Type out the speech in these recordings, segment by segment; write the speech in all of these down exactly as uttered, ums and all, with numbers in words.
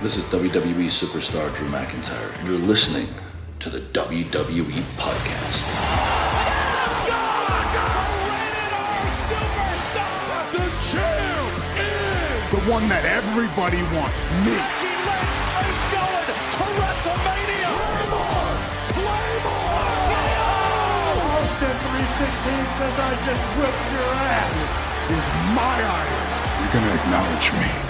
This is W W E superstar Drew McIntyre, and you're listening to the W W E Podcast. Yes, God, the winning superstar! The champ is the one that everybody wants, me. Becky Lynch is going to WrestleMania! Playmore! Playmore! Oh! Austin three sixteen says I just whipped your ass. This is my iron. You're going to acknowledge me.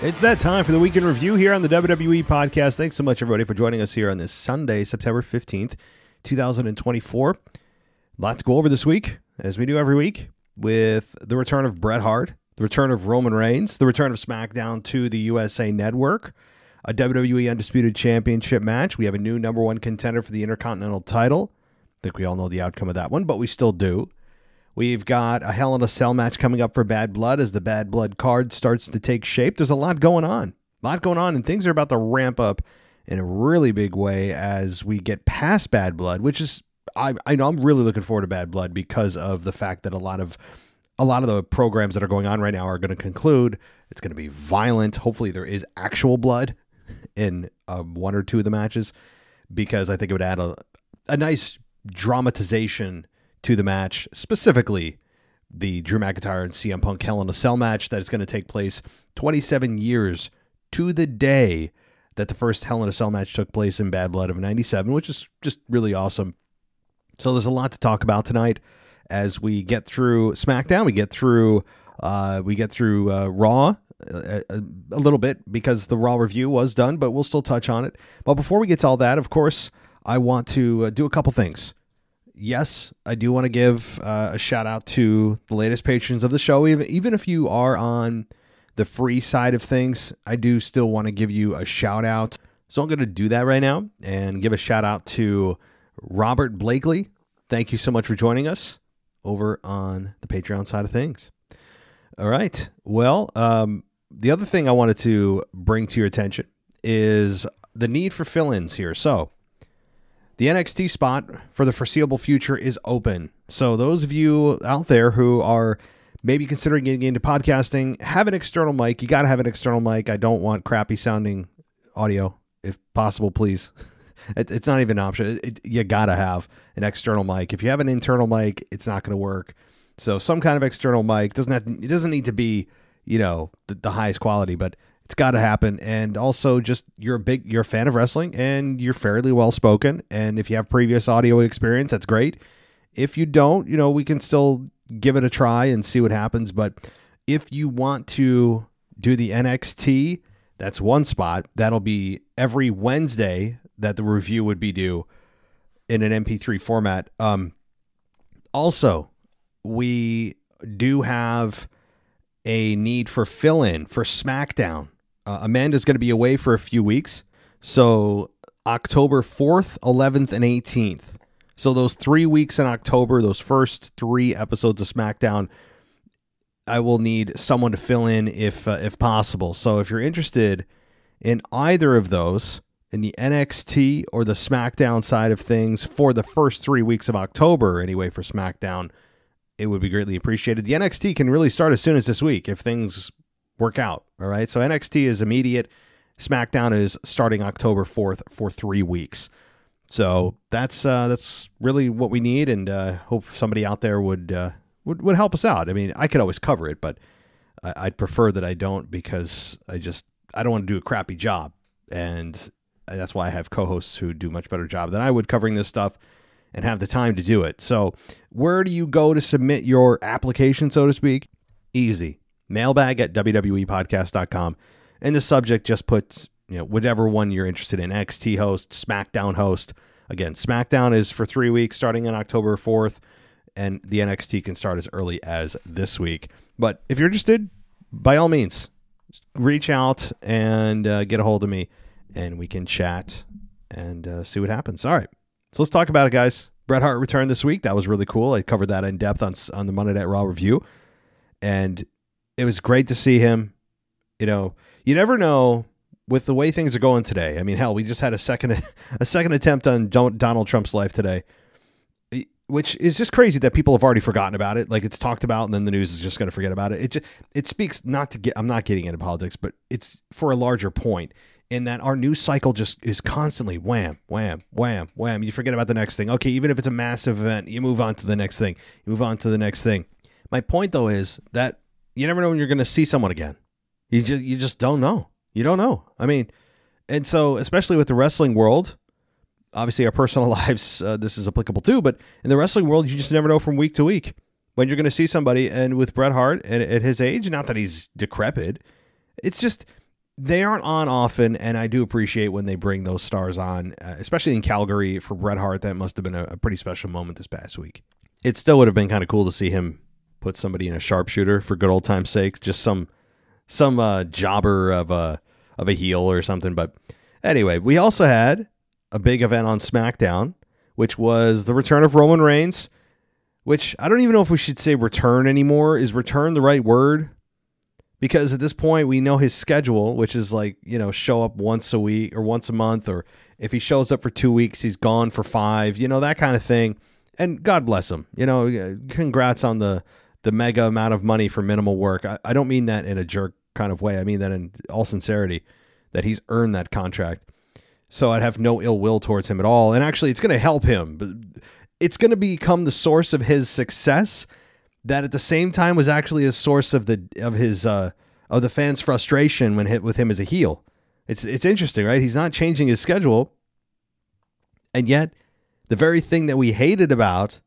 It's that time for the Week in Review here on the W W E Podcast. Thanks so much, everybody, for joining us here on this Sunday, September fifteenth, two thousand twenty-four. A lot to go over this week, as we do every week, with the return of Bret Hart, the return of Roman Reigns, the return of SmackDown to the U S A Network, a W W E Undisputed Championship match. We have a new number one contender for the Intercontinental title. I think we all know the outcome of that one, but we still do. We've got a Hell in a Cell match coming up for Bad Blood as the Bad Blood card starts to take shape. There's a lot going on, a lot going on, and things are about to ramp up in a really big way as we get past Bad Blood, which is, I, I know I'm really looking forward to Bad Blood because of the fact that a lot of, a lot of the programs that are going on right now are going to conclude. It's going to be violent. Hopefully there is actual blood in um, one or two of the matches, because I think it would add a, a nice dramatization to the match, specifically the Drew McIntyre and C M Punk Hell in a Cell match that is going to take place twenty-seven years to the day that the first Hell in a Cell match took place in Bad Blood of ninety-seven, which is just really awesome. So there's a lot to talk about tonight as we get through SmackDown, we get through uh, we get through uh, Raw a, a, a little bit, because the Raw review was done, but we'll still touch on it. But before we get to all that, of course, I want to uh, do a couple things. Yes, I do want to give uh, a shout out to the latest patrons of the show. Even, even if you are on the free side of things, I do still want to give you a shout out. So I'm going to do that right now and give a shout out to Robert Blakely. Thank you so much for joining us over on the Patreon side of things. All right. Well, um, the other thing I wanted to bring to your attention is the need for fill-ins here. So the N X T spot for the foreseeable future is open. So those of you out there who are maybe considering getting into podcasting, have an external mic. You got to have an external mic. I don't want crappy sounding audio. If possible, please. It, it's not even an option. It, it, you got to have an external mic. If you have an internal mic, it's not going to work. So some kind of external mic doesn't have to, it doesn't need to be, you know, the, the highest quality, but it's got to happen. And also, just you're a big, you're a fan of wrestling and you're fairly well spoken. And if you have previous audio experience, that's great. If you don't, you know, we can still give it a try and see what happens. But if you want to do the N X T, that's one spot. That'll be every Wednesday that the review would be due in an M P three format. Um, also, we do have a need for fill-in for SmackDown. Uh, Amanda's going to be away for a few weeks. So October fourth, eleventh, and eighteenth. So those three weeks in October, those first three episodes of SmackDown, I will need someone to fill in if, uh, if possible. So if you're interested in either of those, in the N X T or the SmackDown side of things for the first three weeks of October, anyway, for SmackDown, it would be greatly appreciated. The N X T can really start as soon as this week if things work out. All right. So N X T is immediate. SmackDown is starting October fourth for three weeks. So that's, uh, that's really what we need. And, uh, hope somebody out there would, uh, would, would help us out. I mean, I could always cover it, but I, I'd prefer that I don't, because I just, I don't want to do a crappy job. And that's why I have co-hosts who do a much better job than I would covering this stuff and have the time to do it. So where do you go to submit your application, so to speak? Easy. Mailbag at W W E podcast dot com. And the subject just puts, you know, whatever one you're interested in. N X T host, SmackDown host. Again, SmackDown is for three weeks starting on October fourth. And the N X T can start as early as this week. But if you're interested, by all means, reach out and uh, get a hold of me. And we can chat and uh, see what happens. All right. So let's talk about it, guys. Bret Hart returned this week. That was really cool. I covered that in depth on, on the Monday Night Raw review. And it was great to see him. You know, you never know with the way things are going today. I mean, hell, we just had a second a second attempt on Donald Trump's life today. which is just crazy that people have already forgotten about it. Like, it's talked about and then the news is just going to forget about it. It just, it speaks not to get, I'm not getting into politics, but it's for a larger point in that our news cycle just is constantly wham, wham, wham, wham. You forget about the next thing. Okay, even if it's a massive event, you move on to the next thing. You move on to the next thing. My point, though, is that you never know when you're going to see someone again. You just, you just don't know. You don't know. I mean, and so especially with the wrestling world, obviously our personal lives, uh, this is applicable too, but in the wrestling world, you just never know from week to week when you're going to see somebody. And with Bret Hart and at his age, not that he's decrepit, it's just they aren't on often. And I do appreciate when they bring those stars on, uh, especially in Calgary for Bret Hart. That must have been a, a pretty special moment this past week. It still would have been kind of cool to see him put somebody in a sharpshooter for good old time's sake. Just some some uh, jobber of a, of a heel or something. But anyway, we also had a big event on SmackDown, which was the return of Roman Reigns, which I don't even know if we should say return anymore. Is return the right word? Because at this point, we know his schedule, which is like, you know, show up once a week or once a month, or if he shows up for two weeks, he's gone for five, you know, that kind of thing. And God bless him. You know, congrats on the the mega amount of money for minimal work. I, I don't mean that in a jerk kind of way. I mean that in all sincerity, that he's earned that contract. So I'd have no ill will towards him at all. And actually, it's going to help him. It's going to become the source of his success that at the same time was actually a source of the of his uh, of the fans' frustration when hit with him as a heel. It's, it's interesting, right? He's not changing his schedule. And yet, the very thing that we hated about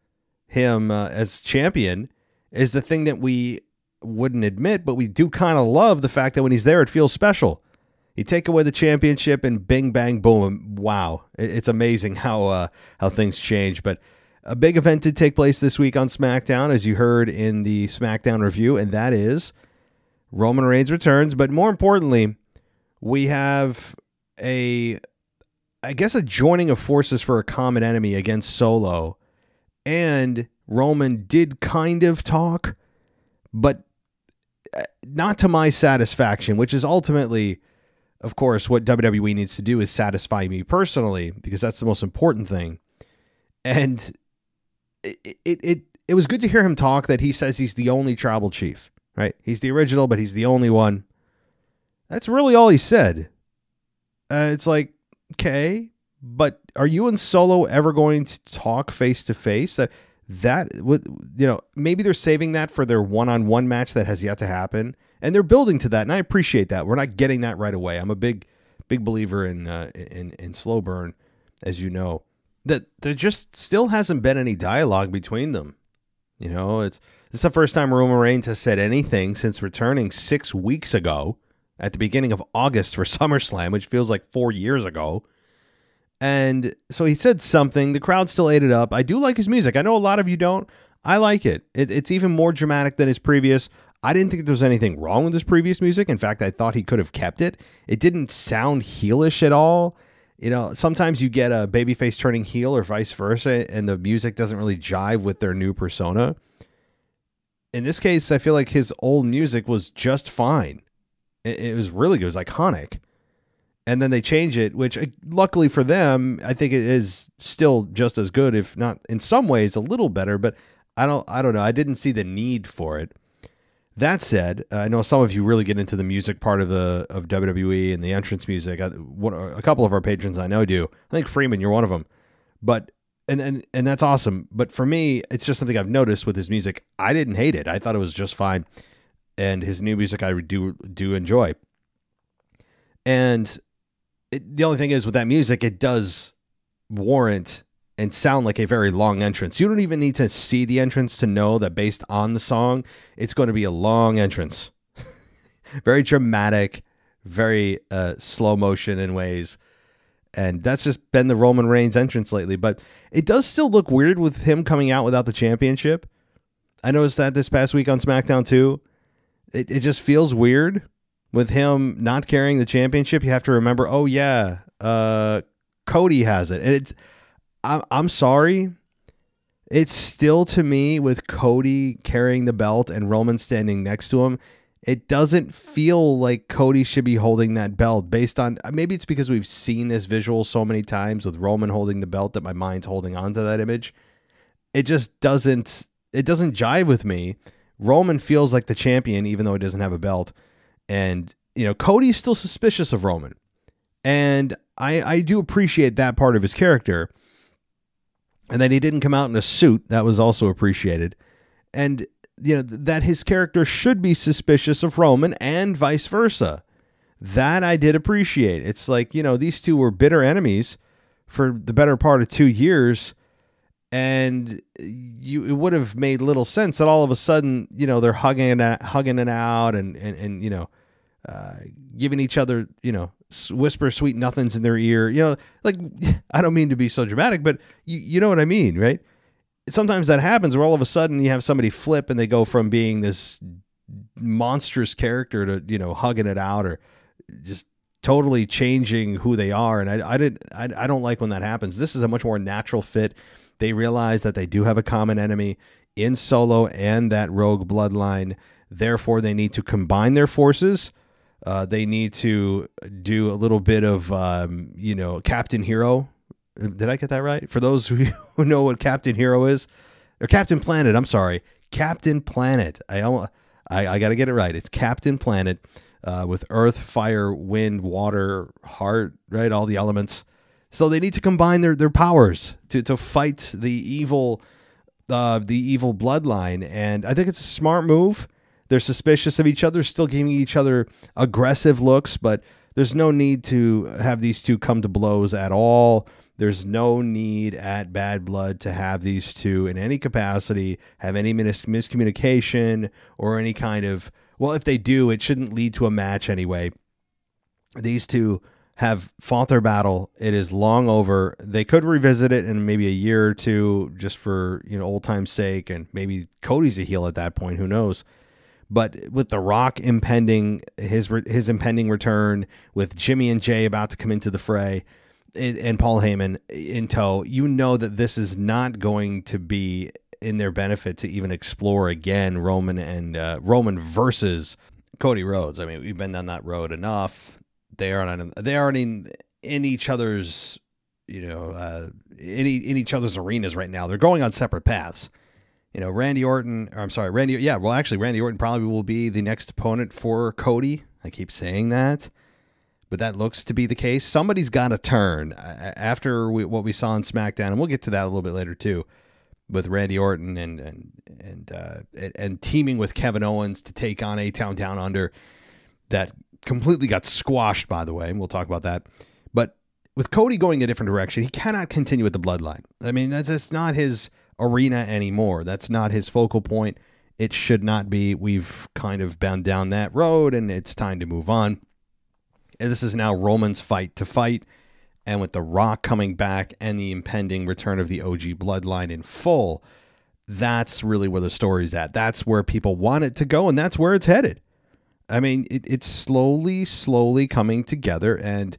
him uh, as champion is the thing that we wouldn't admit, but we do kind of love the fact that when he's there, it feels special. You take away the championship and bing, bang, boom. Wow. It's amazing how uh, how things change. But a big event did take place this week on SmackDown, as you heard in the SmackDown review, and that is Roman Reigns returns. But more importantly, we have a, I guess, a joining of forces for a common enemy against Solo. And Roman did kind of talk, but not to my satisfaction, which is ultimately, of course, what W W E needs to do is satisfy me personally, because that's the most important thing. And it it it, it was good to hear him talk, that he says he's the only tribal chief, right? He's the original, but he's the only one. That's really all he said. Uh, it's like, okay, but are you and Solo ever going to talk face to face? That that would, you know, maybe they're saving that for their one-on-one match that has yet to happen, and they're building to that, and I appreciate that. We're not getting that right away. I'm a big big believer in uh, in in slow burn, as you know. That there just still hasn't been any dialogue between them. You know, it's it's the first time Roman Reigns has said anything since returning six weeks ago at the beginning of August for SummerSlam, which feels like four years ago. And so he said something. The crowd still ate it up. I do like his music. I know a lot of you don't. I like it. it it's even more dramatic than his previous. I didn't think there was anything wrong with his previous music. In fact, I thought he could have kept it. It didn't sound heelish at all. You know, sometimes you get a babyface turning heel or vice versa, and the music doesn't really jive with their new persona. In this case, I feel like his old music was just fine. It, it was really good. It was iconic. And then they change it, which uh, luckily for them, I think it is still just as good, if not in some ways a little better. But I don't, I don't know. I didn't see the need for it. That said, uh, I know some of you really get into the music part of the of W W E and the entrance music. I, what, a couple of our patrons I know do. I think Freeman, you're one of them. But and and and that's awesome. But for me, it's just something I've noticed with his music. I didn't hate it. I thought it was just fine. And his new music, I do do enjoy. And It, the only thing is with that music, it does warrant and sound like a very long entrance. You don't even need to see the entrance to know that based on the song, it's going to be a long entrance. Very dramatic, very uh, slow motion in ways. And that's just been the Roman Reigns entrance lately. But it does still look weird with him coming out without the championship. I noticed that this past week on SmackDown too. It, it just feels weird. With him not carrying the championship, you have to remember, oh, yeah, uh, Cody has it. And it's, I'm, I'm sorry. It's still, to me, with Cody carrying the belt and Roman standing next to him, it doesn't feel like Cody should be holding that belt based on, maybe it's because we've seen this visual so many times with Roman holding the belt that my mind's holding on to that image. it just doesn't it doesn't jive with me. Roman feels like the champion, even though he doesn't have a belt. And, you know, Cody's still suspicious of Roman. And I, I do appreciate that part of his character. And that he didn't come out in a suit. That was also appreciated. And, you know, that his character should be suspicious of Roman and vice versa. That I did appreciate. It's like, you know, these two were bitter enemies for the better part of two years. And you, it would have made little sense that all of a sudden, you know, they're hugging it out, hugging it out and, and, and you know, uh, giving each other, you know, whisper sweet nothings in their ear. You know, like, I don't mean to be so dramatic, but you, you know what I mean, right? Sometimes that happens where all of a sudden you have somebody flip and they go from being this monstrous character to, you know, hugging it out or just totally changing who they are. And I, I didn't, I, I don't like when that happens. This is a much more natural fit. They realize that they do have a common enemy in Solo and that rogue bloodline. Therefore, they need to combine their forces. Uh, they need to do a little bit of, um, you know, Captain Hero. Did I get that right? For those who know what Captain Hero is, or Captain Planet, I'm sorry, Captain Planet. I I, I got to get it right. It's Captain Planet uh, with earth, fire, wind, water, heart, right? All the elements. So they need to combine their, their powers to, to fight the evil, uh, the evil bloodline. And I think it's a smart move. They're suspicious of each other, still giving each other aggressive looks, but there's no need to have these two come to blows at all. There's no need at Bad Blood to have these two in any capacity, have any mis miscommunication or any kind of, well, if they do, it shouldn't lead to a match anyway. These two have fought their battle. It is long over. They could revisit it in maybe a year or two just for, you know, old time's sake. And maybe Cody's a heel at that point. Who knows? But with The Rock impending, his his impending return, with Jimmy and Jay about to come into the fray, and Paul Heyman in tow, you know that this is not going to be in their benefit to even explore again Roman and uh, Roman versus Cody Rhodes. I mean, we've been down that road enough. They aren't they aren't in, in each other's, you know, uh, in, in each other's arenas right now. They're going on separate paths. You know, Randy Orton, or I'm sorry, Randy, yeah, well, actually, Randy Orton probably will be the next opponent for Cody. I keep saying that, but that looks to be the case. Somebody's got to turn after we, what we saw in SmackDown, and we'll get to that a little bit later, too, with Randy Orton and and and uh, and teaming with Kevin Owens to take on A-Town Down Under. That completely got squashed, by the way, and we'll talk about that. But with Cody going a different direction, he cannot continue with the bloodline. I mean, that's, that's not his arena anymore. That's not his focal point. It should not be. We've kind of been down that road, and it's time to move on. And this is now Roman's fight to fight, and with The Rock coming back and the impending return of the O G bloodline in full, that's really where the story's at. That's where people want it to go, and that's where it's headed. I mean, it, it's slowly, slowly coming together, and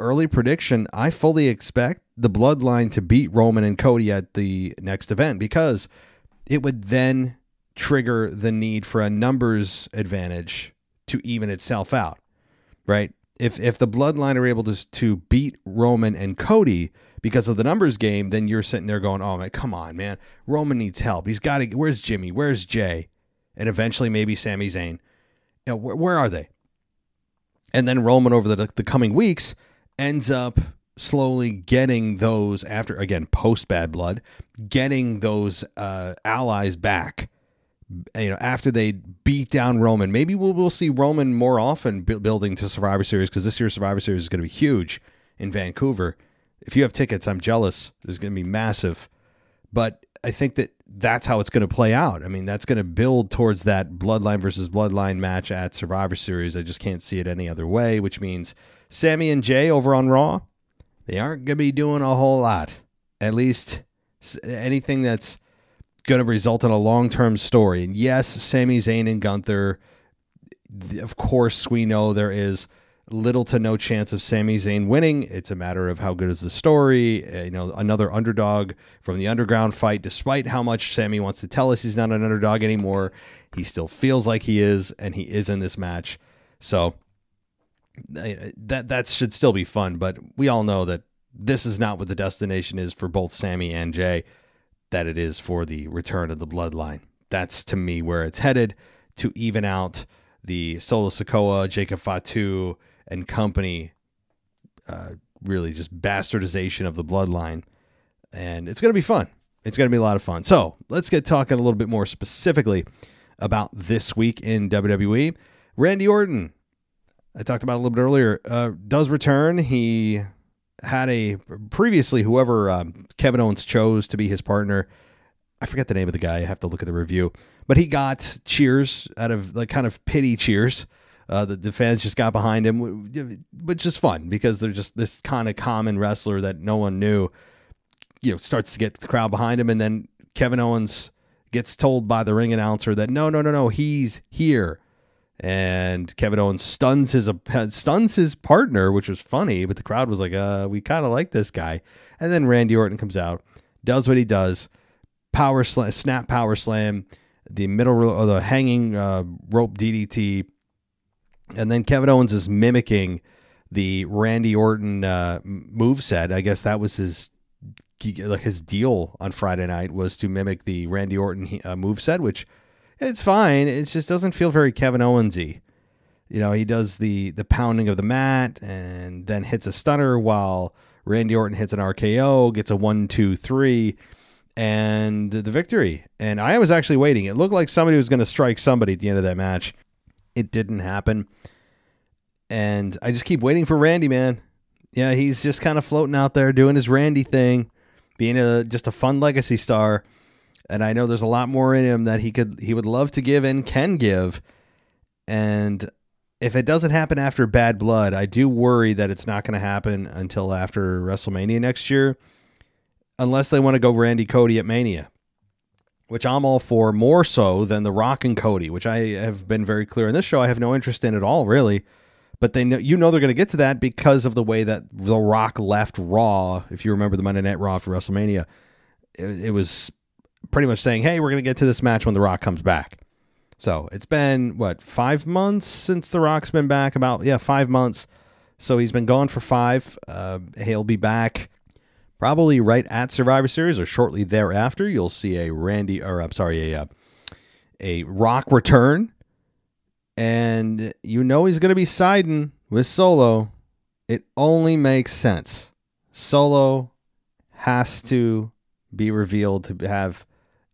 early prediction, I fully expect the bloodline to beat Roman and Cody at the next event, because it would then trigger the need for a numbers advantage to even itself out, right? If, if the bloodline are able to, to beat Roman and Cody because of the numbers game, then you're sitting there going, oh, man, come on, man. Roman needs help. He's got to, where's Jimmy? Where's Jay? And eventually maybe Sami Zayn. You know, where, where are they? And then Roman over the, the coming weeks ends up slowly getting those, after, again, post Bad Blood, getting those uh, allies back, you know, after they beat down Roman. Maybe we'll, we'll see Roman more often building to Survivor Series, because this year's Survivor Series is going to be huge in Vancouver. If you have tickets, I'm jealous. There's going to be massive. But I think that that's how it's going to play out. I mean, that's going to build towards that bloodline versus bloodline match at Survivor Series. I just can't see it any other way, which means Sami and Jay over on Raw, they aren't going to be doing a whole lot. At least anything that's going to result in a long-term story. And yes, Sami Zayn and Gunther, of course, we know there is little to no chance of Sami Zayn winning. It's a matter of how good is the story. Uh, you know, another underdog from the underground fight, despite how much Sami wants to tell us he's not an underdog anymore. He still feels like he is, and he is in this match. So uh, that, that should still be fun, but we all know that this is not what the destination is for both Sami and Jay. that it is for the return of the bloodline. That's, to me, where it's headed, to even out the Solo Sikoa, Jacob Fatu, and company, uh, really just bastardization of the bloodline. And it's going to be fun. It's going to be a lot of fun. So let's get talking a little bit more specifically about this week in W W E. Randy Orton, I talked about a little bit earlier, uh, does return. He had a previously, whoever um, Kevin Owens chose to be his partner, I forget the name of the guy. I have to look at the review, but he got cheers out of like kind of pity cheers. Uh, the, the fans just got behind him, which is fun because they're just this kind of common wrestler that no one knew, you know, starts to get the crowd behind him. And then Kevin Owens gets told by the ring announcer that no, no, no, no, he's here. And Kevin Owens stuns his, stuns his partner, which was funny, but the crowd was like, uh, we kind of like this guy. And then Randy Orton comes out, does what he does. Power slam, snap power slam, the middle or the hanging uh, rope D D T, and then Kevin Owens is mimicking the Randy Orton uh, moveset. I guess that was his like his deal on Friday night, was to mimic the Randy Orton uh, moveset, which it's fine. It just doesn't feel very Kevin Owens-y. You know, he does the the pounding of the mat and then hits a stunner while Randy Orton hits an R K O, gets a one, two, three. And the victory. And I was actually waiting. It looked like somebody was going to strike somebody at the end of that match. It didn't happen. And I just keep waiting for Randy, man. Yeah, he's just kind of floating out there doing his Randy thing, being a just a fun legacy star. And I know there's a lot more in him that he could he would love to give and can give. And if it doesn't happen after Bad Blood, I do worry that it's not going to happen until after WrestleMania next year. Unless they want to go Randy Cody at Mania, which I'm all for, more so than the Rock and Cody, which I have been very clear in this show I have no interest in at all, really. But they know, you know, they're going to get to that because of the way that the Rock left Raw. If you remember the Monday Night Raw for WrestleMania, it, it was pretty much saying, "Hey, we're going to get to this match when the Rock comes back." So it's been what, five months since the Rock's been back? About yeah, five months. So he's been gone for five. Uh, he'll be back. Probably right at Survivor Series or shortly thereafter. You'll see a Randy, or I'm sorry, a, a Rock return. And you know he's going to be siding with Solo. It only makes sense. Solo has to be revealed to have,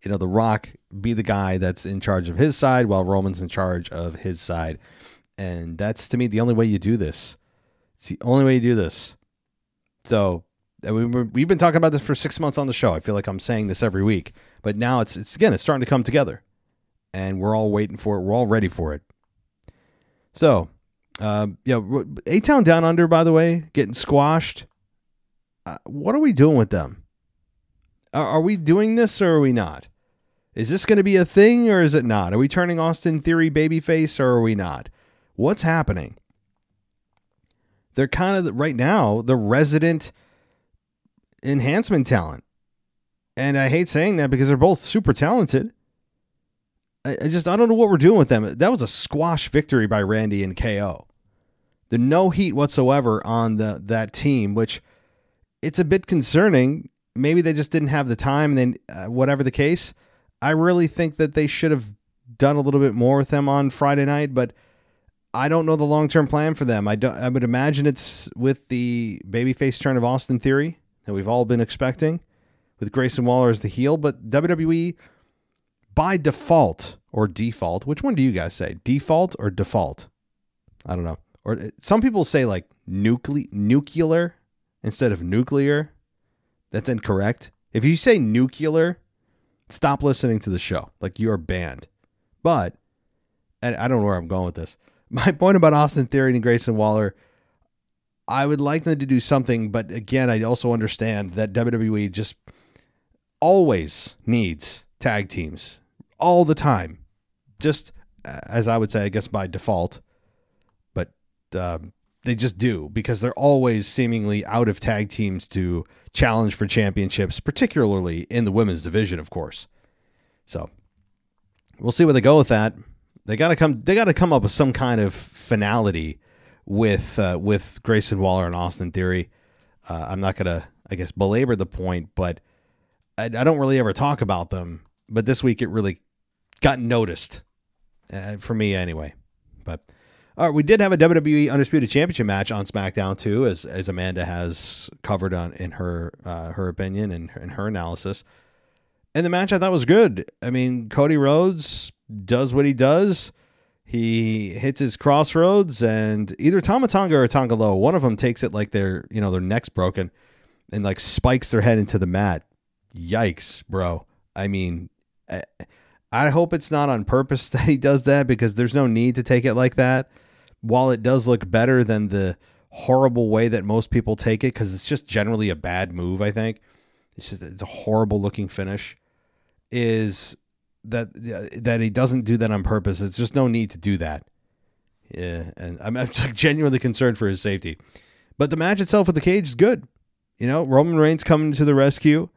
you know, the Rock be the guy that's in charge of his side while Roman's in charge of his side. And that's, to me, the only way you do this. It's the only way you do this. So we've been talking about this for six months on the show. I feel like I'm saying this every week, but now it's, it's again, it's starting to come together and we're all waiting for it. We're all ready for it. So, uh, yeah, A-Town Down Under, by the way, getting squashed. Uh, what are we doing with them? Are, are we doing this or are we not? Is this going to be a thing or is it not? Are we turning Austin Theory babyface or are we not? What's happening? They're kind of the, right now, the resident enhancement talent, and I hate saying that because they're both super talented. I, I just I don't know what we're doing with them. That was a squash victory by Randy and K O. The no heat whatsoever on the that team, which it's a bit concerning. Maybe they just didn't have the time. And then uh, whatever the case, I really think that they should have done a little bit more with them on Friday night, but I don't know the long term plan for them. I don't. I would imagine it's with the babyface turn of Austin Theory that we've all been expecting, with Grayson Waller as the heel. But W W E, by default or default, which one do you guys say? Default or default? I don't know. Or some people say like nucle- nuclear instead of nuclear. That's incorrect. If you say nuclear, stop listening to the show. Like, you're banned. But, and I don't know where I'm going with this. My point about Austin Theory and Grayson Waller, I would like them to do something, but again, I also understand that W W E just always needs tag teams all the time. Just as I would say, I guess by default, but um, they just do because they're always seemingly out of tag teams to challenge for championships, particularly in the women's division, of course. So we'll see where they go with that. They got to come. They got to come up with some kind of finality with uh, with Grayson Waller and Austin Theory. Uh, I'm not going to, I guess, belabor the point, but I, I don't really ever talk about them, but this week it really got noticed uh, for me anyway. But all right, we did have a W W E Undisputed Championship match on SmackDown too, as as Amanda has covered on in her uh, her opinion and in her analysis. And the match I thought was good. I mean, Cody Rhodes does what he does. He hits his crossroads, and either Tama Tonga or Tonga Loa, one of them takes it like their you know their neck's broken, and like spikes their head into the mat. Yikes, bro! I mean, I, I hope it's not on purpose that he does that, because there's no need to take it like that. While it does look better than the horrible way that most people take it, because it's just generally a bad move. I think it's just it's a horrible looking finish. Is that that he doesn't do that on purpose? It's just no need to do that. Yeah, and I'm, I'm genuinely concerned for his safety. But the match itself with the cage is good. You know, Roman Reigns coming to the rescue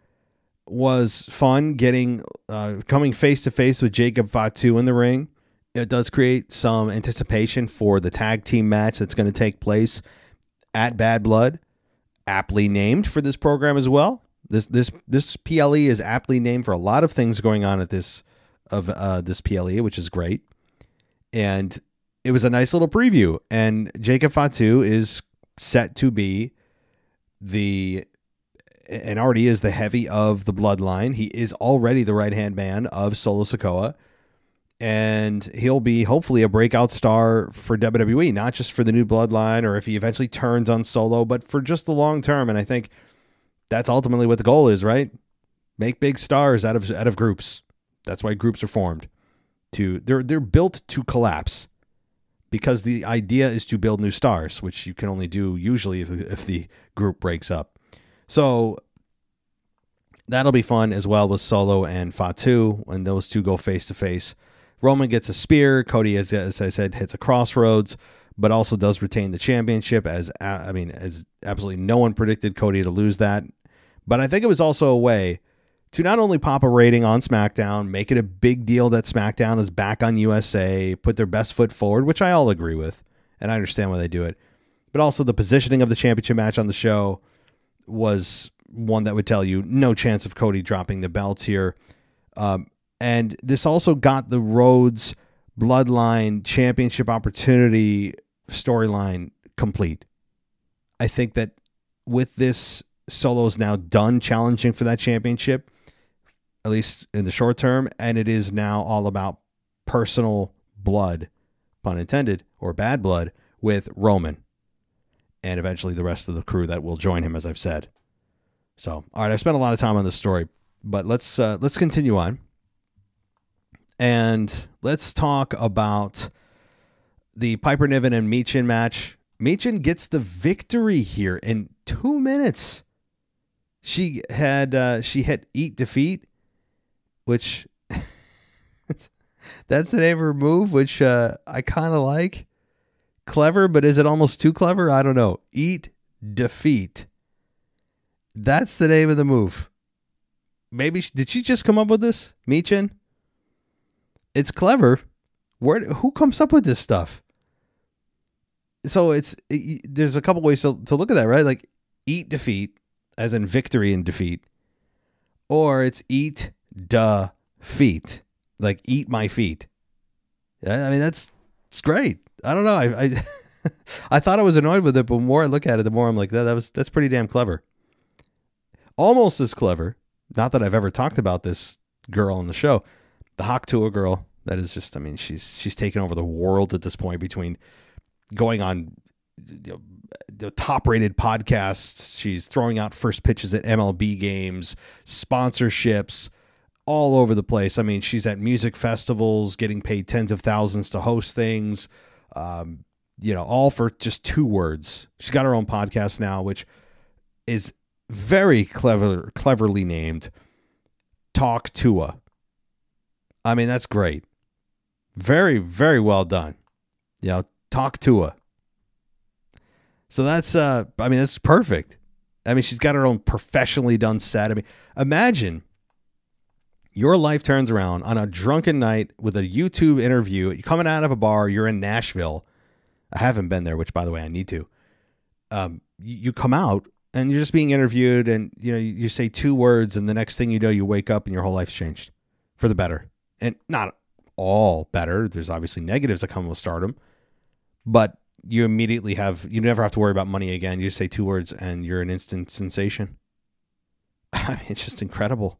was fun. Getting uh, coming face to face with Jacob Fatu in the ring. It does create some anticipation for the tag team match that's going to take place at Bad Blood, aptly named for this program as well. This this this P L E is aptly named for a lot of things going on at this of uh, this P L E, which is great. And it was a nice little preview. And Jacob Fatu is set to be the and already is the heavy of the bloodline. He is already the right hand man of Solo Sikoa. And he'll be hopefully a breakout star for W W E, not just for the new bloodline or if he eventually turns on Solo, but for just the long term. And I think that's ultimately what the goal is, right? Make big stars out of out of groups. That's why groups are formed. To they're they're built to collapse, because the idea is to build new stars, which you can only do usually if if the group breaks up. So that'll be fun as well with Solo and Fatu when those two go face to face. Roman gets a spear. Cody, as, as I said, hits a crossroads, but also does retain the championship. As I mean, as absolutely no one predicted Cody to lose that. But I think it was also a way to not only pop a rating on SmackDown, make it a big deal that SmackDown is back on U S A, put their best foot forward, which I all agree with, and I understand why they do it. But also the positioning of the championship match on the show was one that would tell you no chance of Cody dropping the belts here. Um, And this also got the Rhodes bloodline championship opportunity storyline complete. I think that with this, Solo's now done challenging for that championship, at least in the short term. And it is now all about personal blood, pun intended, or bad blood with Roman and eventually the rest of the crew that will join him, as I've said. So, all right, I've spent a lot of time on this story, but let's, uh, let's continue on. And let's talk about the Piper Niven and Michin match. Michin gets the victory here in two minutes. She had uh, she hit Eat Defeat, which that's the name of her move, which uh, I kind of like. Clever, but is it almost too clever? I don't know. Eat Defeat. That's the name of the move. Maybe she, did she just come up with this, Michin? It's clever. Where who comes up with this stuff? So it's it, there's a couple ways to, to look at that, right? Like eat defeat, as in victory and defeat, or it's eat da feet, like eat my feet. I mean that's it's great. I don't know. I I, I thought I was annoyed with it, but the more I look at it, the more I'm like that. That was that's pretty damn clever. Almost as clever. Not that I've ever talked about this girl on the show. The Hawk two girl, that is just, I mean, she's she's taken over the world at this point between going on you know, the top-rated podcasts. She's throwing out first pitches at M L B games, sponsorships, all over the place. I mean, she's at music festivals, getting paid tens of thousands to host things, um, you know, all for just two words. She's got her own podcast now, which is very clever, cleverly named Talk Tua. I mean, that's great. Very, very well done. You know, talk to her. So that's, uh, I mean, that's perfect. I mean, she's got her own professionally done set. I mean, imagine your life turns around on a drunken night with a YouTube interview. You're coming out of a bar. You're in Nashville. I haven't been there, which, by the way, I need to. Um, you come out and you're just being interviewed, and you know, you say two words, and the next thing you know, you wake up and your whole life's changed for the better. And not all better. There's obviously negatives that come with stardom, but you immediately have, you never have to worry about money again. You say two words and you're an instant sensation. I mean, it's just incredible.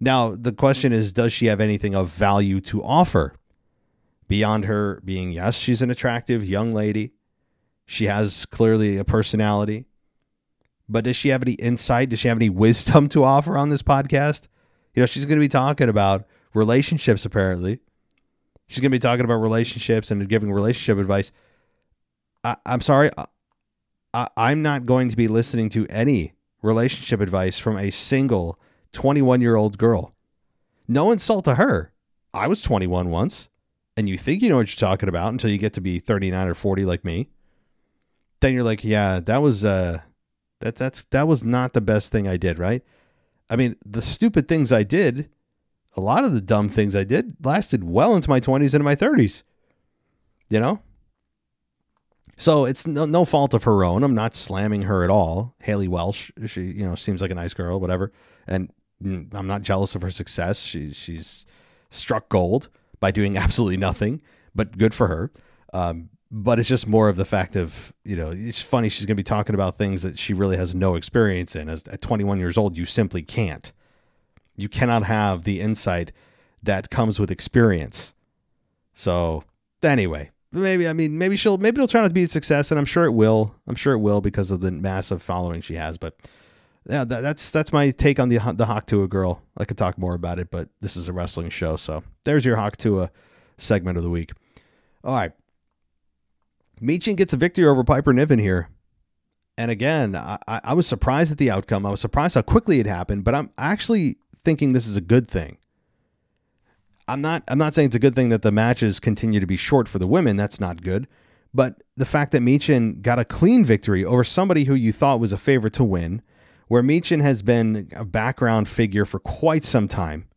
Now, the question is, does she have anything of value to offer beyond her being, yes, she's an attractive young lady. She has clearly a personality, but does she have any insight? Does she have any wisdom to offer on this podcast? You know, she's going to be talking about relationships. Apparently she's going to be talking about relationships and giving relationship advice. I, I'm sorry. I, I'm not going to be listening to any relationship advice from a single twenty-one year old girl. No insult to her. I was twenty-one once, and you think you know what you're talking about until you get to be thirty-nine or forty like me. Then you're like, yeah, that was, uh, that, that's, that was not the best thing I did, right? I mean, the stupid things I did, a lot of the dumb things I did lasted well into my twenties and my thirties, you know? So it's no, no fault of her own. I'm not slamming her at all. Haley Welsh, she, you know, seems like a nice girl, whatever. And I'm not jealous of her success. She, she's struck gold by doing absolutely nothing, but good for her. Um, but it's just more of the fact of, you know, it's funny. She's going to be talking about things that she really has no experience in. As at twenty-one years old, you simply can't. You cannot have the insight that comes with experience. So anyway, maybe, I mean, maybe she'll, maybe it'll turn out to be a success, and I'm sure it will. I'm sure it will because of the massive following she has. But yeah, that, that's, that's my take on the, the Hawk Tua girl. I could talk more about it, but this is a wrestling show. So there's your Hawk Tua segment of the week. All right. Michin gets a victory over Piper Niven here. And again, I, I was surprised at the outcome. I was surprised how quickly it happened, but I'm actually thinking this is a good thing. I'm not, I'm not saying it's a good thing that the matches continue to be short for the women. That's not good. But the fact that Michin got a clean victory over somebody who you thought was a favorite to win, where Michin has been a background figure for quite some time,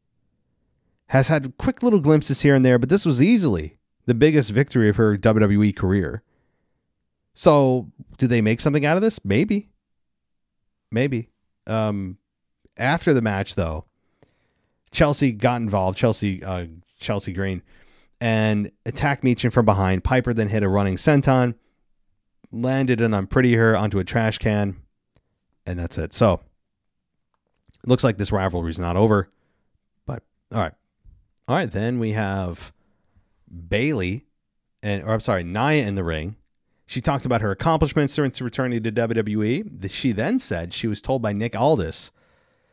has had quick little glimpses here and there, but this was easily the biggest victory of her W W E career. So do they make something out of this? Maybe. Maybe. Um, after the match, though, Chelsea got involved, Chelsea uh, Chelsea Green, and attacked Michin from behind. Piper then hit a running senton, landed an unpretty her onto a trash can, and that's it. So it looks like this rivalry is not over, but all right. All right, then we have Bayley, and or I'm sorry, Nia in the ring. She talked about her accomplishments since returning to W W E. She then said she was told by Nick Aldis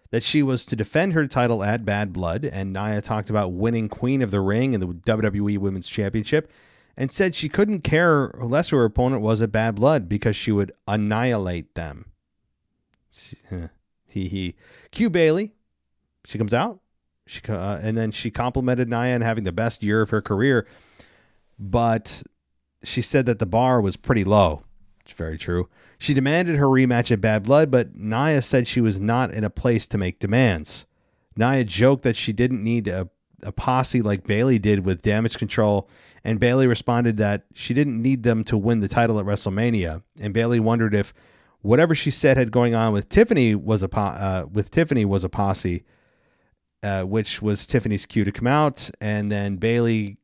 that she was to defend her title at Bad Blood, and Nia talked about winning Queen of the Ring and the W W E Women's Championship, and said she couldn't care less who her opponent was at Bad Blood because she would annihilate them. He he. Cue Bayley. She comes out, she uh, and then she complimented Nia on having the best year of her career, but she said that the bar was pretty low. It's very true. She demanded her rematch at Bad Blood, but Nia said she was not in a place to make demands. Nia joked that she didn't need a, a posse like Bayley did with Damage Control, and Bayley responded that she didn't need them to win the title at WrestleMania. And Bayley wondered if whatever she said had going on with Tiffany was a po uh, with Tiffany was a posse, uh, which was Tiffany's cue to come out. And then Bayley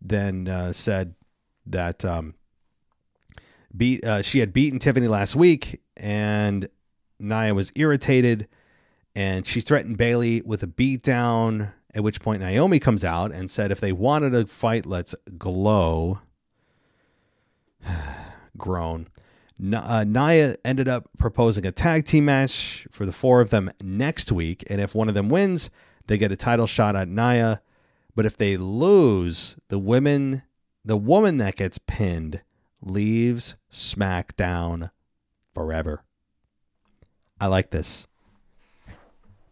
then uh, said that. Um, Beat, uh, she had beaten Tiffany last week, and Nia was irritated, and she threatened Bayley with a beatdown, at which point Naomi comes out and said if they wanted a fight, let's glow. Groan. Uh, Nia ended up proposing a tag team match for the four of them next week, and if one of them wins, they get a title shot at Nia, but if they lose, the women, the woman that gets pinned leaves SmackDown forever. I like this.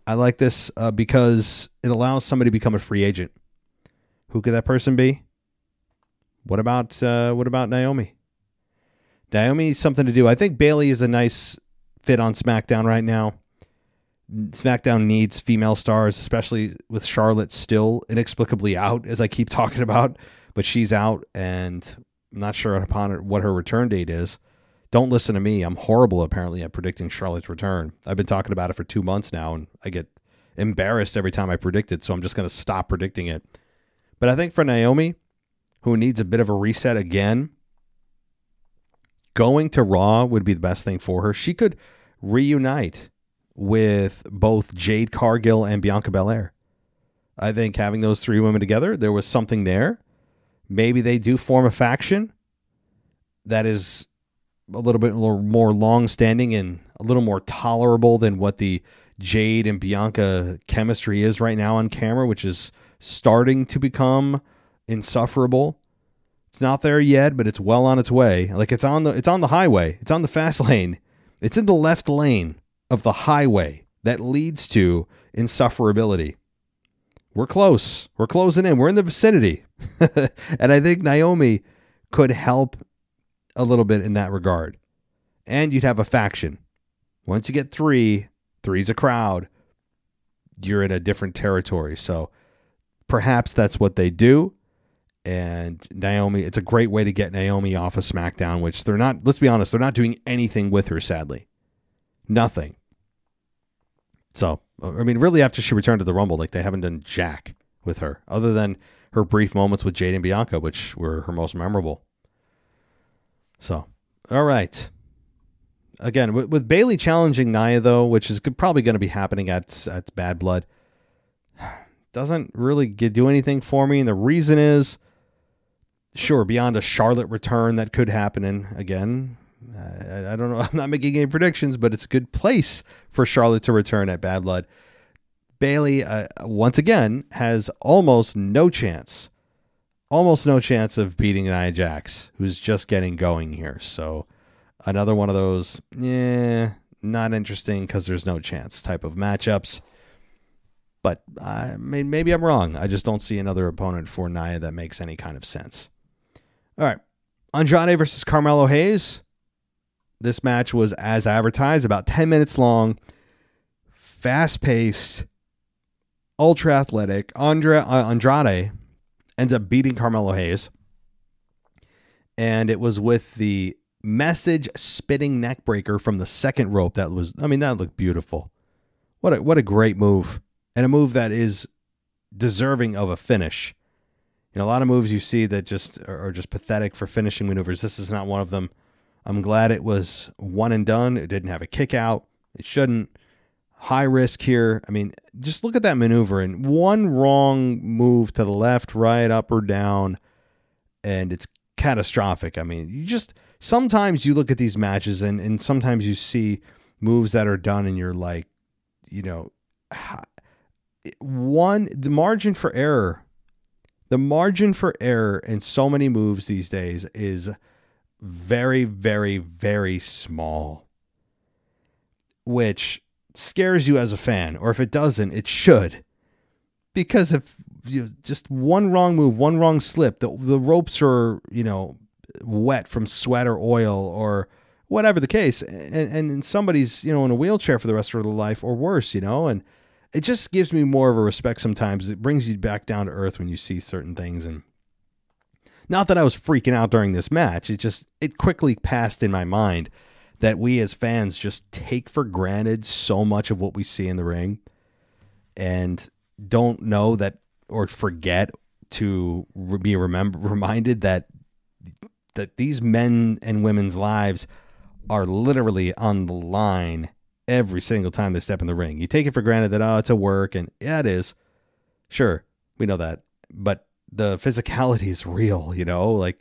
I like this uh, because it allows somebody to become a free agent. Who could that person be? What about uh, what about Naomi? Naomi needs something to do. I think Bayley is a nice fit on SmackDown right now. SmackDown needs female stars, especially with Charlotte still inexplicably out, as I keep talking about, but she's out, and I'm not sure upon her, what her return date is. Don't listen to me. I'm horrible, apparently, at predicting Charlotte's return. I've been talking about it for two months now, and I get embarrassed every time I predict it, so I'm just going to stop predicting it. But I think for Naomi, who needs a bit of a reset again, going to Raw would be the best thing for her. She could reunite with both Jade Cargill and Bianca Belair. I think having those three women together, there was something there. Maybe they do form a faction that is a little bit more long-standing and a little more tolerable than what the Jade and Bianca chemistry is right now on camera, which is starting to become insufferable. It's not there yet, but it's well on its way. Like it's on the it's on the highway. It's on the fast lane. It's in the left lane of the highway that leads to insufferability. We're close. We're closing in. We're in the vicinity. And I think Naomi could help a little bit in that regard. And you'd have a faction. Once you get three, three's a crowd. You're in a different territory. So perhaps that's what they do. And Naomi, it's a great way to get Naomi off of SmackDown, which they're not, let's be honest, they're not doing anything with her, sadly. Nothing. So, I mean, really after she returned to the Rumble, like they haven't done jack with her, other than her brief moments with Jade and Bianca, which were her most memorable. So, all right. Again, with, with Bayley challenging Nia, though, which is good, probably going to be happening at, at Bad Blood, doesn't really get, do anything for me. And the reason is, sure, beyond a Charlotte return that could happen, and again, I, I don't know, I'm not making any predictions, but it's a good place for Charlotte to return at Bad Blood. Bayley, uh, once again, has almost no chance, almost no chance of beating Nia Jax, who's just getting going here. So another one of those, yeah, not interesting because there's no chance type of matchups. But I mean, maybe I'm wrong. I just don't see another opponent for Nia that makes any kind of sense. All right. Andrade versus Carmelo Hayes. This match was as advertised, about ten minutes long, fast-paced, ultra-athletic. Andre, uh, Andrade ends up beating Carmelo Hayes. And it was with the message spitting neckbreaker from the second rope. That was, I mean, that looked beautiful. What a, what a great move. And a move that is deserving of a finish. You know, a lot of moves you see that just are just pathetic for finishing maneuvers. This is not one of them. I'm glad it was one and done. It didn't have a kick out. It shouldn't. High risk here. I mean, just look at that maneuver. And one wrong move to the left, right, up or down, and it's catastrophic. I mean, you just sometimes you look at these matches and, and sometimes you see moves that are done and you're like, you know, one, the margin for error, the margin for error in so many moves these days is very, very, very small, which scares you as a fan, or if it doesn't, it should, because if you just one wrong move, one wrong slip, the, the ropes are, you know, wet from sweat or oil or whatever the case. And, and somebody's, you know, in a wheelchair for the rest of their life or worse, you know, and it just gives me more of a respect sometimes. It brings you back down to earth when you see certain things. And not that I was freaking out during this match. It just, it quickly passed in my mind that we as fans just take for granted so much of what we see in the ring and don't know that, or forget to be remember, reminded that, that these men and women's lives are literally on the line every single time they step in the ring. You take it for granted that, oh, it's a work, and yeah, it is. Sure, we know that. But the physicality is real, you know? Like,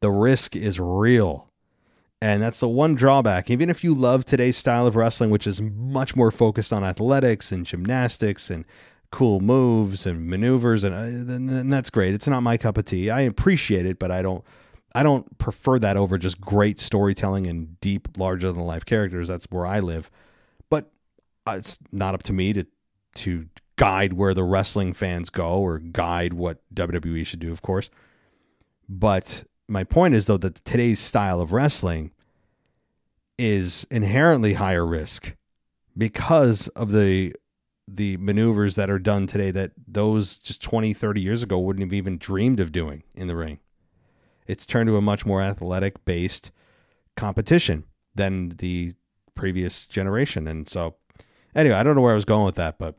the risk is real. And that's the one drawback. Even if you love today's style of wrestling, which is much more focused on athletics and gymnastics and cool moves and maneuvers, and, uh, and that's great. It's not my cup of tea. I appreciate it, but I don't I don't prefer that over just great storytelling and deep, larger-than-life characters. That's where I live. But it's not up to me to to guide where the wrestling fans go or guide what W W E should do, of course. But my point is, though, that today's style of wrestling is inherently higher risk because of the the maneuvers that are done today that those just twenty, thirty years ago wouldn't have even dreamed of doing in the ring. It's turned to a much more athletic-based competition than the previous generation. And so anyway, I don't know where I was going with that, but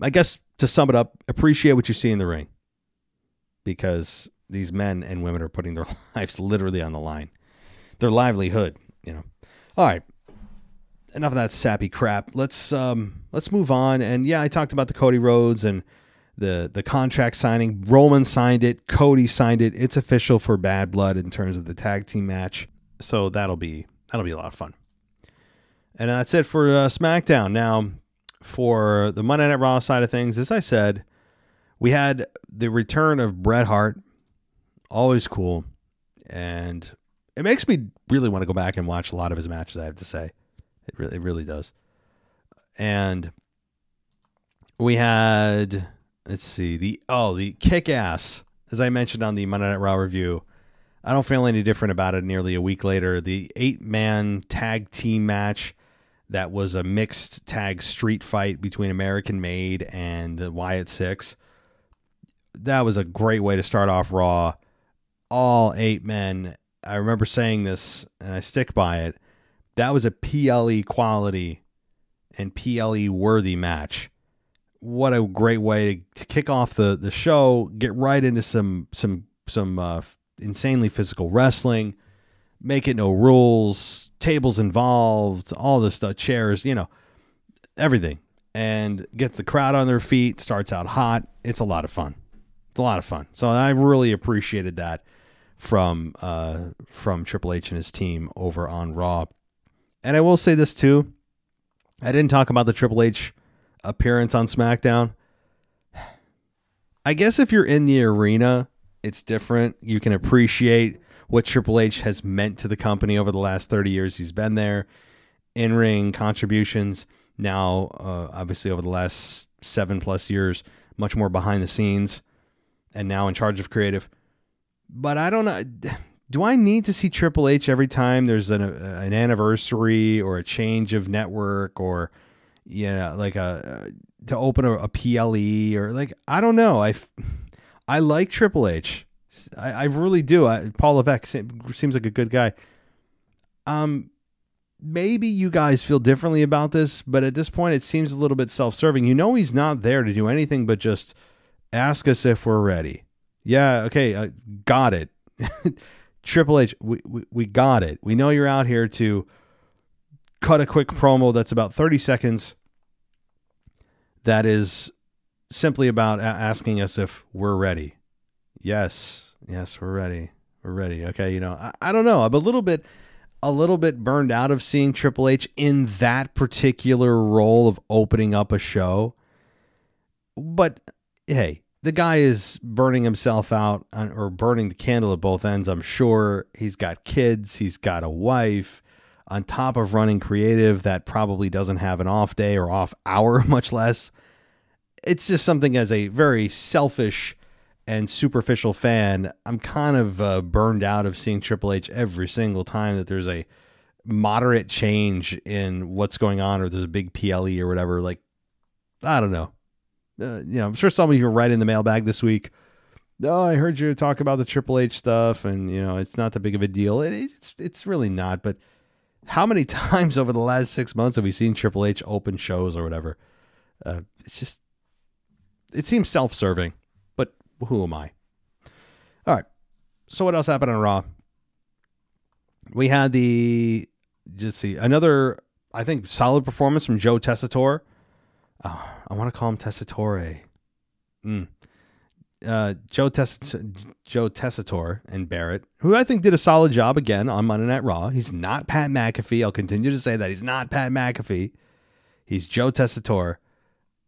I guess to sum it up, appreciate what you see in the ring, because these men and women are putting their lives literally on the line, their livelihood, you know. All right. Enough of that sappy crap. Let's um, let's move on. And yeah, I talked about the Cody Rhodes and the the contract signing. Roman signed it. Cody signed it. It's official for Bad Blood in terms of the tag team match. So that'll be that'll be a lot of fun. And that's it for uh, SmackDown. Now, for the Monday Night Raw side of things, as I said, we had the return of Bret Hart. Always cool. And it makes me really want to go back and watch a lot of his matches, I have to say. It really, it really does. And we had, let's see, the, oh, the kick-ass, as I mentioned on the Monday Night Raw review. I don't feel any different about it nearly a week later. The eight-man tag team match that was a mixed tag street fight between American Made and the Wyatt Six. That was a great way to start off Raw. All eight men, I remember saying this, and I stick by it, that was a P L E quality and P L E worthy match. What a great way to kick off the, the show, get right into some, some, some, uh, insanely physical wrestling, make it no rules, tables involved, all this stuff, chairs, you know, everything, and gets the crowd on their feet, starts out hot. It's a lot of fun. It's a lot of fun. So I really appreciated that from, uh, from Triple H and his team over on Raw. And I will say this too. I didn't talk about the Triple H appearance on SmackDown. I guess if you're in the arena, it's different. You can appreciate what Triple H has meant to the company over the last thirty years. He's been there, in-ring contributions. Now, uh, obviously over the last seven plus years, much more behind the scenes and now in charge of creative. But I don't know. Do I need to see Triple H every time there's an, uh, an anniversary or a change of network, or, you know, like a, uh, to open a, a P L E, or like, I don't know. I, I like Triple H. I, I really do. I, Paul Levesque seems like a good guy. Um, maybe you guys feel differently about this, but at this point it seems a little bit self-serving. You know, he's not there to do anything but just ask us if we're ready. Yeah. Okay. Uh, got it. Triple H, we, we, we got it. We know you're out here to cut a quick promo that's about thirty seconds. That is simply about asking us if we're ready. Yes. Yes, we're ready. We're ready. Okay. You know, I, I don't know. I'm a little bit, a little bit burned out of seeing Triple H in that particular role of opening up a show. But hey, the guy is burning himself out, or burning the candle at both ends, I'm sure. He's got kids. He's got a wife. On top of running creative, that probably doesn't have an off day or off hour, much less. It's just something as a very selfish and superficial fan, I'm kind of uh, burned out of seeing Triple H every single time that there's a moderate change in what's going on, or there's a big P L E or whatever. Like, I don't know. Uh, you know, I'm sure some of you are right in the mailbag this week. No, oh, I heard you talk about the Triple H stuff, and you know, it's not that big of a deal. It, it's it's really not. But how many times over the last six months have we seen Triple H open shows or whatever? Uh, it's just, it seems self-serving. But who am I? All right. So what else happened on Raw? We had the just see another, I think, solid performance from Joe Tessitore. Oh, I want to call him Tessitore. Mm. Uh, Joe Tess Joe Tessitore and Barrett, who I think did a solid job again on Monday Night Raw. He's not Pat McAfee. I'll continue to say that. He's not Pat McAfee. He's Joe Tessitore.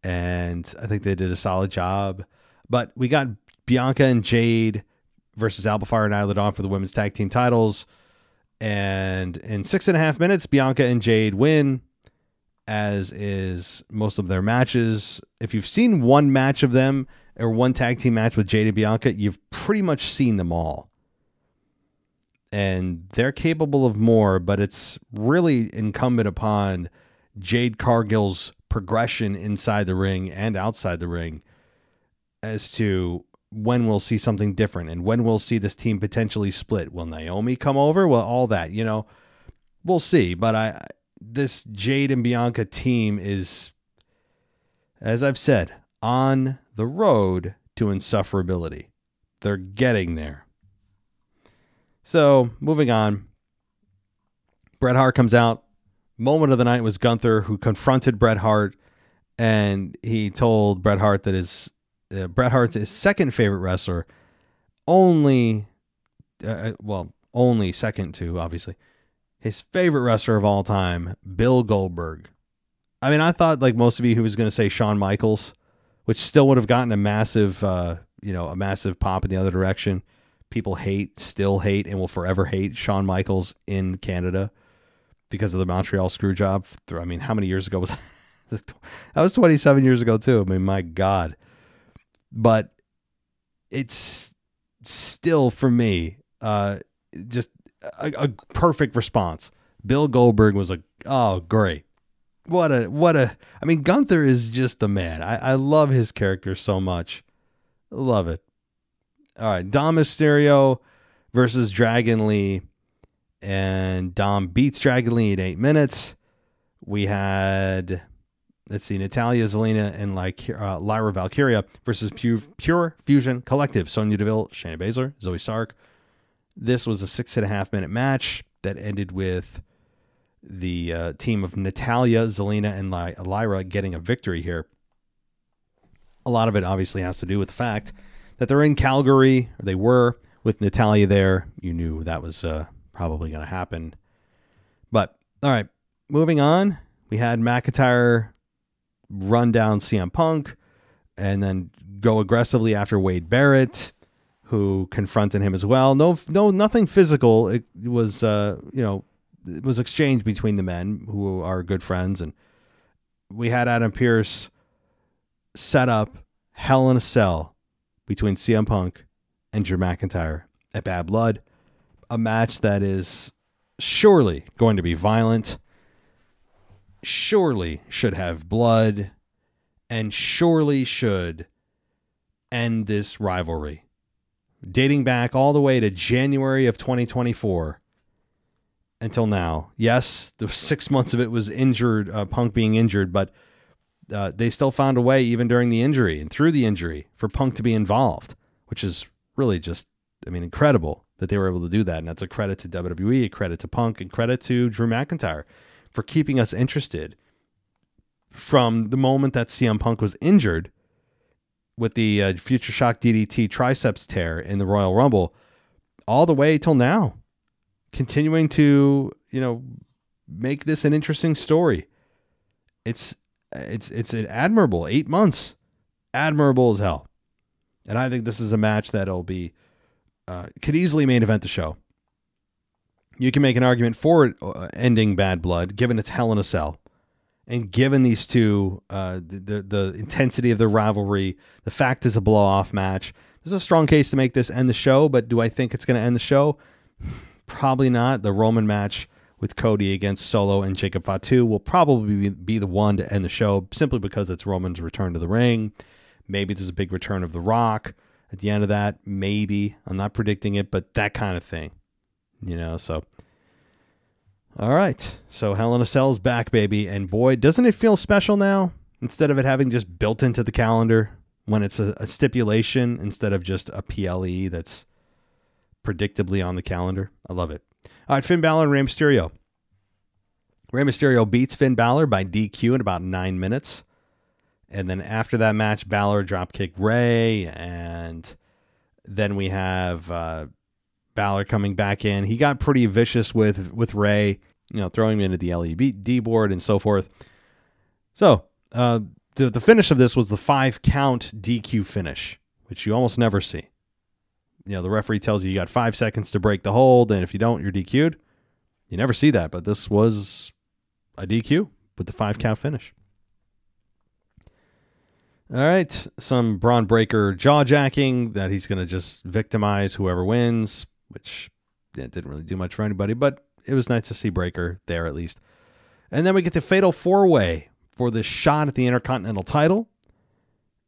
And I think they did a solid job. But we got Bianca and Jade versus Alba Fire and Isla Dawn for the women's tag team titles. And in six and a half minutes, Bianca and Jade win, as is most of their matches. If you've seen one match of them, or one tag team match with Jade and Bianca, you've pretty much seen them all. And they're capable of more, but it's really incumbent upon Jade Cargill's progression inside the ring and outside the ring as to when we'll see something different and when we'll see this team potentially split. Will Naomi come over? Well, all that, you know, we'll see. But I, this Jade and Bianca team is, as I've said, on the road to insufferability. They're getting there. So moving on, Bret Hart comes out. Moment of the night was Gunther, who confronted Bret Hart, and he told Bret Hart that his uh, Bret Hart's his second favorite wrestler, only, uh, well, only second to obviously his favorite wrestler of all time, Bill Goldberg. I mean, I thought, like most of you, who was going to say Shawn Michaels, which still would have gotten a massive, uh, you know, a massive pop in the other direction. People hate, still hate, and will forever hate Shawn Michaels in Canada because of the Montreal screw job. I mean, how many years ago was that? That was twenty-seven years ago too. I mean, my God. But it's still, for me, uh, just a, a perfect response. Bill Goldberg was like, oh, great. What a, what a, I mean, Gunther is just the man. I, I love his character so much. Love it. All right. Dom Mysterio versus Dragon Lee. And Dom beats Dragon Lee in eight minutes. We had, let's see, Natalia, Zelina, and like uh, Lyra Valkyria versus Pure, Pure Fusion Collective. Sonya Deville, Shayna Baszler, Zoe Sark. This was a six and a half minute match that ended with the uh, team of Natalia, Zelina, and Ly Lyra getting a victory here. A lot of it obviously has to do with the fact that they're in Calgary. Or they were, with Natalia there. You knew that was... Uh, probably going to happen. But all right, moving on, we had McIntyre run down C M Punk and then go aggressively after Wade Barrett, who confronted him as well. No, no, nothing physical. It was, uh, you know, it was exchange between the men, who are good friends. And we had Adam Pearce set up Hell in a Cell between C M Punk and Drew McIntyre at Bad Blood. A match that is surely going to be violent, surely should have blood, and surely should end this rivalry. Dating back all the way to January of twenty twenty-four until now. Yes, the six months of it was injured, uh, Punk being injured, but uh, they still found a way, even during the injury and through the injury, for Punk to be involved, which is really just, I mean, incredible that they were able to do that. And that's a credit to W W E, a credit to Punk, and credit to Drew McIntyre for keeping us interested from the moment that C M Punk was injured with the uh, Future Shock D D T triceps tear in the Royal Rumble, all the way till now, continuing to, you know, make this an interesting story. It's, it's, it's an admirable eight months, admirable as hell. And I think this is a match that'll be, Uh, could easily main event the show. You can make an argument for it, uh, ending Bad Blood, given it's Hell in a Cell, and given these two, uh, the, the the intensity of the rivalry, the fact is a blow off match. There's a strong case to make this end the show, but do I think it's going to end the show? Probably not. The Roman match with Cody against Solo and Jacob Fatu will probably be the one to end the show, simply because it's Roman's return to the ring. Maybe there's a big return of The Rock at the end of that, maybe. I'm not predicting it, but that kind of thing, you know. So, all right. So Hell in a Cell's back, baby, and boy, doesn't it feel special now? Instead of it having just built into the calendar when it's a, a stipulation instead of just a P L E that's predictably on the calendar. I love it. All right, Finn Balor and Rey Mysterio. Rey Mysterio beats Finn Balor by D Q in about nine minutes. And then after that match, Balor dropkicked Ray, and then we have uh, Balor coming back in. He got pretty vicious with with Ray, you know, throwing him into the L E D board and so forth. So uh, the the finish of this was the five count D Q finish, which you almost never see. You know, the referee tells you you got five seconds to break the hold, and if you don't, you're D Q'd. You never see that, but this was a D Q with the five count finish. All right, some Braun Breaker jaw-jacking that he's going to just victimize whoever wins, which yeah, didn't really do much for anybody, but it was nice to see Breaker there at least. And then we get the Fatal four-way for this shot at the Intercontinental title.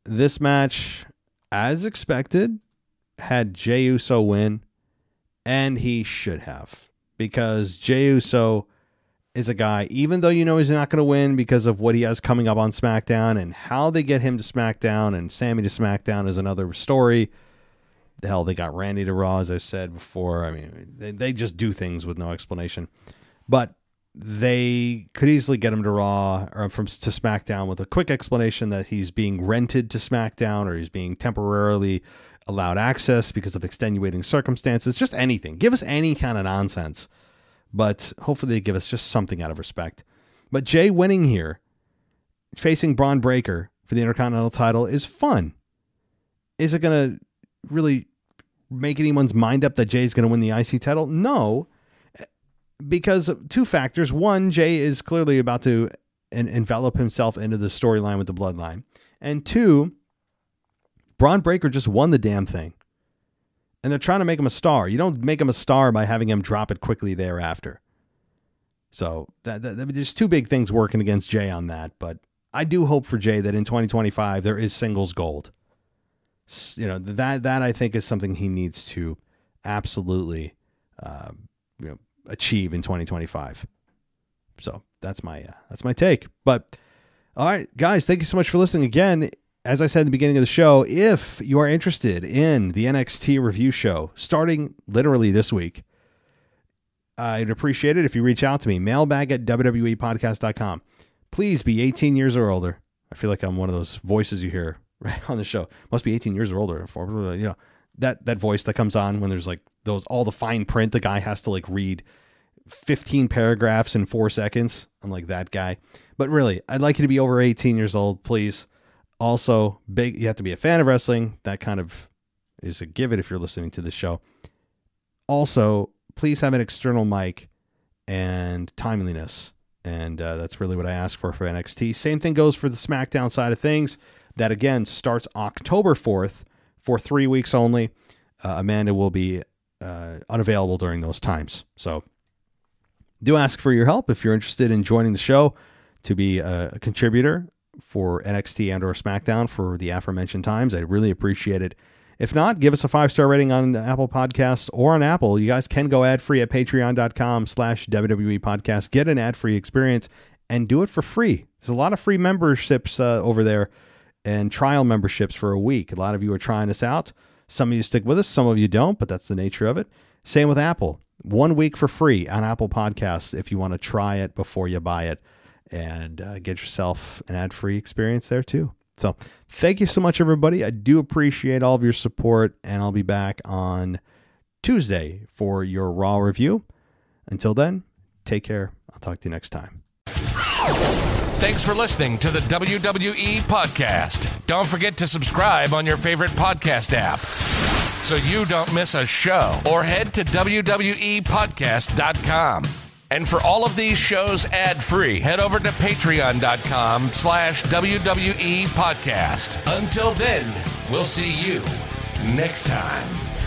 This match, as expected, had Jey Uso win, and he should have, because Jey Uso is a guy, even though you know he's not going to win because of what he has coming up on SmackDown, and how they get him to SmackDown and Sammy to SmackDown is another story. Hell, they got Randy to Raw, as I've said before. I mean, they, they just do things with no explanation. But they could easily get him to Raw or from to SmackDown with a quick explanation that he's being rented to SmackDown, or he's being temporarily allowed access because of extenuating circumstances. Just anything. Give us any kind of nonsense. But hopefully they give us just something out of respect. But Jey winning here, facing Braun Breaker for the Intercontinental title, is fun. Is it going to really make anyone's mind up that Jay's going to win the I C title? No, because of two factors. One, Jey is clearly about to en envelop himself into the storyline with the bloodline. And two, Braun Breaker just won the damn thing. And they're trying to make him a star. You don't make him a star by having him drop it quickly thereafter. So that, that, there's two big things working against Jey on that. But I do hope for Jey that in twenty twenty-five, there is singles gold. You know, that that I think is something he needs to absolutely uh, you know, achieve in twenty twenty-five. So that's my uh, that's my take. But all right, guys, thank you so much for listening again. As I said at the beginning of the show, if you are interested in the N X T review show starting literally this week, I'd appreciate it if you reach out to me, mailbag at W W E podcast dot com. Please be eighteen years or older. I feel like I'm one of those voices you hear right on the show. Must be eighteen years or older. For, you know, that, that voice that comes on when there's like those, all the fine print, the guy has to like read fifteen paragraphs in four seconds. I'm like that guy, but really I'd like you to be over eighteen years old, please. Also big, you have to be a fan of wrestling. That kind of is a give it if you're listening to the show. Also, please have an external mic and timeliness. And uh, that's really what I ask for for N X T. Same thing goes for the SmackDown side of things. That, again, starts October fourth for three weeks only. Uh, Amanda will be uh, unavailable during those times. So do ask for your help if you're interested in joining the show to be a, a contributor for N X T and or SmackDown for the aforementioned times. I really appreciate it. If not, give us a five-star rating on Apple Podcasts or on Apple. You guys can go ad-free at patreon dot com slash W W E podcast. Get an ad-free experience and do it for free. There's a lot of free memberships uh, over there. And trial memberships for a week. A lot of you are trying us out. Some of you stick with us, some of you don't, but that's the nature of it. Same with Apple. One week for free on Apple Podcasts if you want to try it before you buy it, and uh, get yourself an ad-free experience there too. So thank you so much, everybody. I do appreciate all of your support, and I'll be back on Tuesday for your Raw review. Until then, take care. I'll talk to you next time. Thanks for listening to the W W E Podcast. Don't forget to subscribe on your favorite podcast app so you don't miss a show, or head to W W E podcast dot com. And for all of these shows ad-free, head over to patreon dot com slash W W E podcast. Until then, we'll see you next time.